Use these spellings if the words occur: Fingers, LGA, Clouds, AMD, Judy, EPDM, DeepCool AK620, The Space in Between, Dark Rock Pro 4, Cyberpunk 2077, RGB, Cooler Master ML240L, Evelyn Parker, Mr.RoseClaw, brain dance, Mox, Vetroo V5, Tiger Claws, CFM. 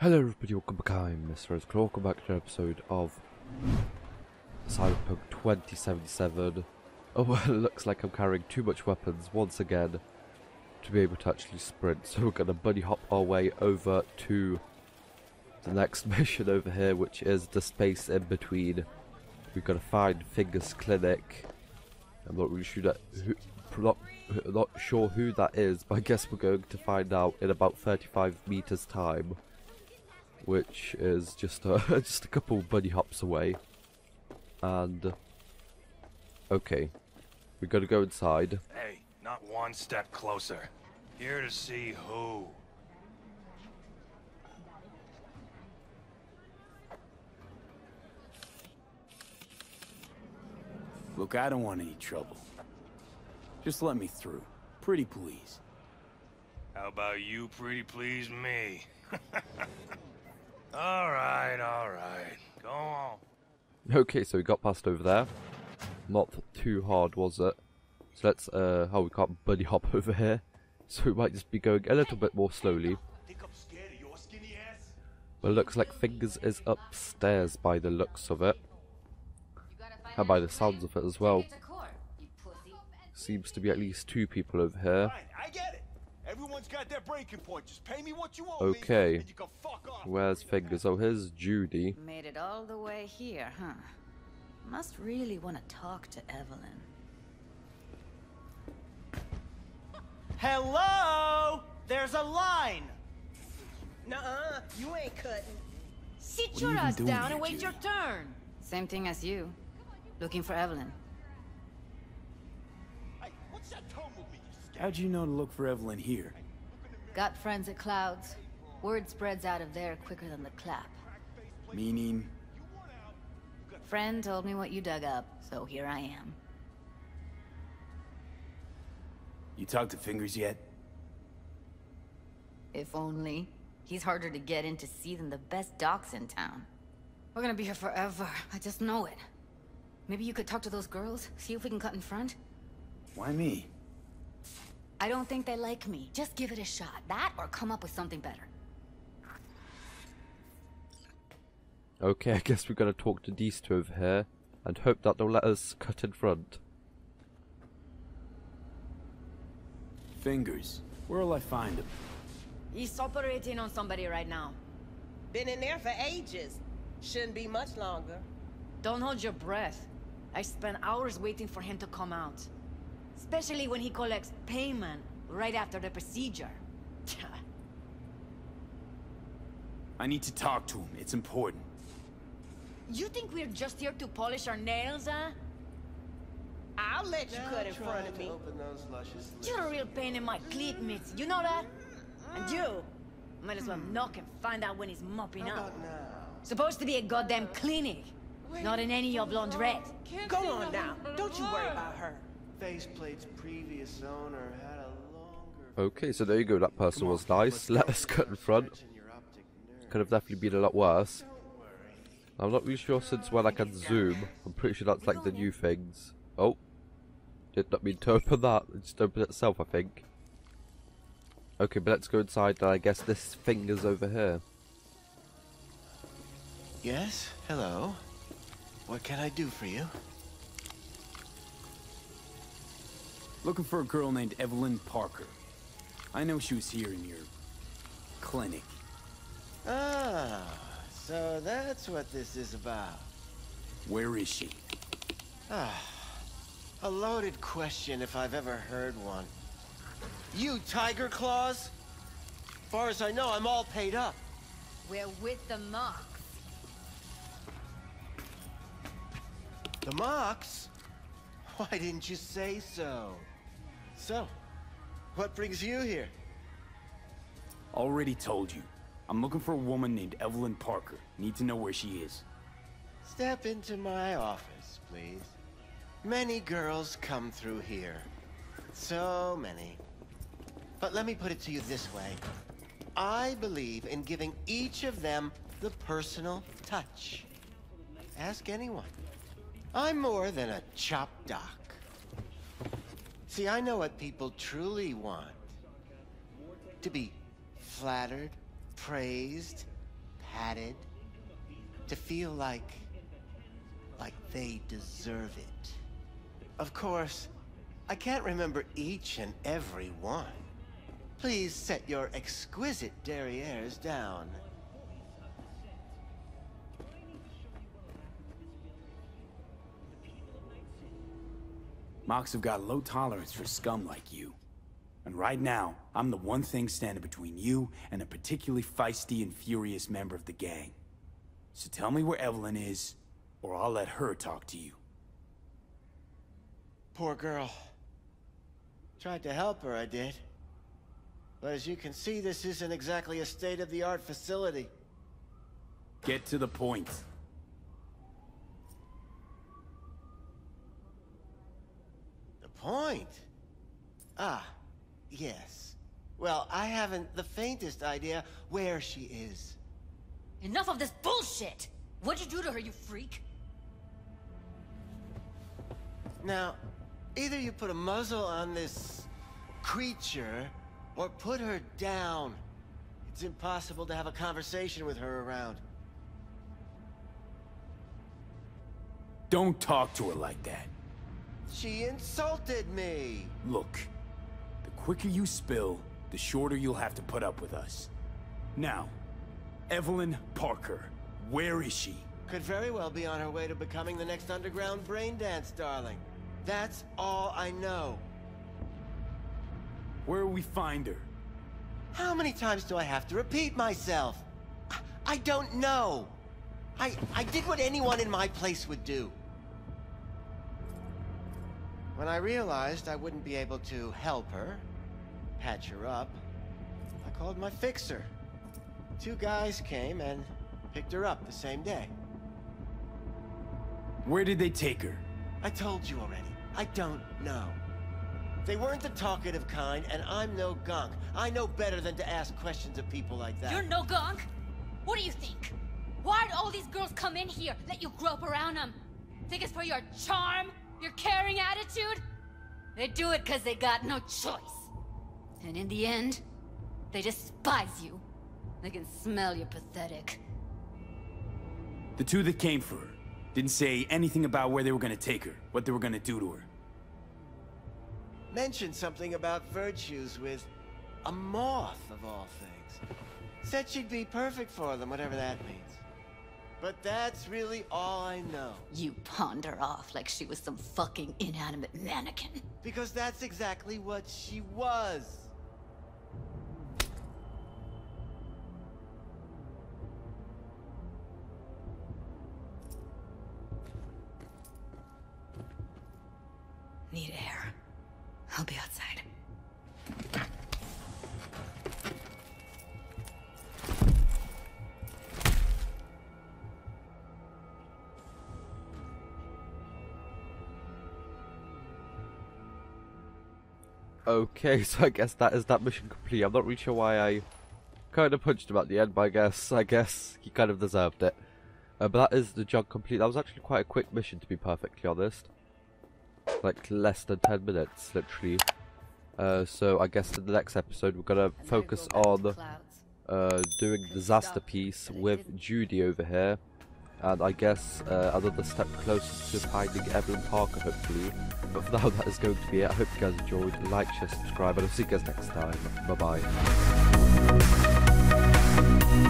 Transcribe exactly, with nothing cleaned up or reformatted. Hello everybody, welcome back. I'm Mister RoseClaw, welcome back to an episode of Cyberpunk twenty seventy-seven. Oh well, it looks like I'm carrying too much weapons once again to be able to actually sprint, so we're going to bunny hop our way over to the next mission over here, which is the space in between. We've got to find Fingers' clinic. I'm not really sure that who, not, not sure who that is, but I guess we're going to find out in about thirty-five meters time, which is just a, just a couple bunny hops away. And okay, we gotta go inside. Hey, not one step closer. Here to see who. Look, I don't want any trouble. Just let me through, pretty please. How about you pretty please me? All right, all right. Go on. Okay, so we got past over there. Not too hard, was it? So let's, uh, oh, we can't bunny hop over here. So we might just be going a little bit more slowly. But it looks like Fingers is upstairs by the looks of it. And by the sounds of it as well. Seems to be at least two people over here. Everyone's got their breaking point. Just pay me what you owe. Okay. Me, you can fuck off. Where's Fingers? Oh, here's Judy. Made it all the way here, huh? Must really want to talk to Evelyn. Hello? There's a line. Nuh-uh, you ain't cutting. Sit your ass down and wait your turn. Same thing as you. Looking for Evelyn. Hey, what's that tone with me? How'd you know to look for Evelyn here? Got friends at Clouds. Word spreads out of there quicker than the clap. Meaning? Friend told me what you dug up, so here I am. You talked to Fingers yet? If only. He's harder to get in to see than the best docs in town. We're gonna be here forever. I just know it. Maybe you could talk to those girls? See if we can cut in front? Why me? I don't think they like me. Just give it a shot. That or come up with something better. Okay, I guess we're gonna talk to these two over here and hope that they'll let us cut in front. Fingers, where'll I find him? He's operating on somebody right now. Been in there for ages. Shouldn't be much longer. Don't hold your breath. I spent hours waiting for him to come out. Especially when he collects payment right after the procedure. I need to talk to him. It's important. You think we're just here to polish our nails, huh? I'll let you now cut in front of me. You're a real pain in my cleat, mitts. You know that? And you? Might as well hmm. knock and find out when he's mopping How up. Supposed to be a goddamn clinic. Wait, not in any oblong dress. Go on now. Don't you worry about her. Faceplate's previous owner had a longer... Okay, so there you go, that person was nice. Let us cut in front. Could have definitely been a lot worse. I'm not really sure since when I can zoom. I'm pretty sure that's like the new things. Oh, did not mean to open that. It just opened itself, I think. Okay, but let's go inside and I guess this Finger's over here. Yes, hello. What can I do for you? Looking for a girl named Evelyn Parker. I know she was here in your clinic. Ah, so that's what this is about. Where is she? Ah, a loaded question if I've ever heard one. You, Tiger Claws? Far as I know, I'm all paid up. We're with the Mox. The Mox? Why didn't you say so? So, what brings you here? Already told you. I'm looking for a woman named Evelyn Parker. Need to know where she is. Step into my office, please. Many girls come through here. So many. But let me put it to you this way. I believe in giving each of them the personal touch. Ask anyone. I'm more than a chop doc. See, I know what people truly want. To be flattered, praised, added, to feel like, like they deserve it. Of course, I can't remember each and every one. Please set your exquisite derrieres down. Mox have got low tolerance for scum like you. And right now, I'm the one thing standing between you and a particularly feisty and furious member of the gang. So tell me where Evelyn is, or I'll let her talk to you. Poor girl. Tried to help her, I did. But as you can see, this isn't exactly a state-of-the-art facility. Get to the point. The point? Ah, yes. Well, I haven't the faintest idea where she is. Enough of this bullshit! What'd you do to her, you freak? Now, either you put a muzzle on this creature, or put her down. It's impossible to have a conversation with her around. Don't talk to her like that. She insulted me! Look, the quicker you spill, the shorter you'll have to put up with us. Now, Evelyn Parker, where is she? Could very well be on her way to becoming the next underground brain dance, darling. That's all I know. Where will we find her? How many times do I have to repeat myself? I, I don't know. I, I did what anyone in my place would do. When I realized I wouldn't be able to help her, patch her up, I called my fixer. Two guys came and picked her up the same day. Where did they take her? I told you already. I don't know. They weren't the talkative kind, and I'm no gunk. I know better than to ask questions of people like that. You're no gunk? What do you think? Why'd all these girls come in here, let you grope around them? Think it's for your charm, your caring attitude? They do it because they got no choice. And in the end, they despise you. They can smell you're pathetic. The two that came for her didn't say anything about where they were gonna take her, what they were gonna do to her. Mentioned something about virtues with a moth, of all things. Said she'd be perfect for them, whatever that means. But that's really all I know. You pawned her off like she was some fucking inanimate mannequin. Because that's exactly what she was. Need air. I'll be outside. Okay, so I guess that is that mission complete. I'm not really sure why I kind of punched him at the end, but I guess, I guess he kind of deserved it. Uh, but that is the job complete. That was actually quite a quick mission, to be perfectly honest. Like less than ten minutes, literally. Uh, so I guess in the next episode we're gonna focus on uh, doing Disaster Piece with Judy over here, and I guess uh, another step closer to finding Evelyn Parker, hopefully. But for now, that is going to be it. I hope you guys enjoyed. Like, share, subscribe, and I'll see you guys next time. Bye bye.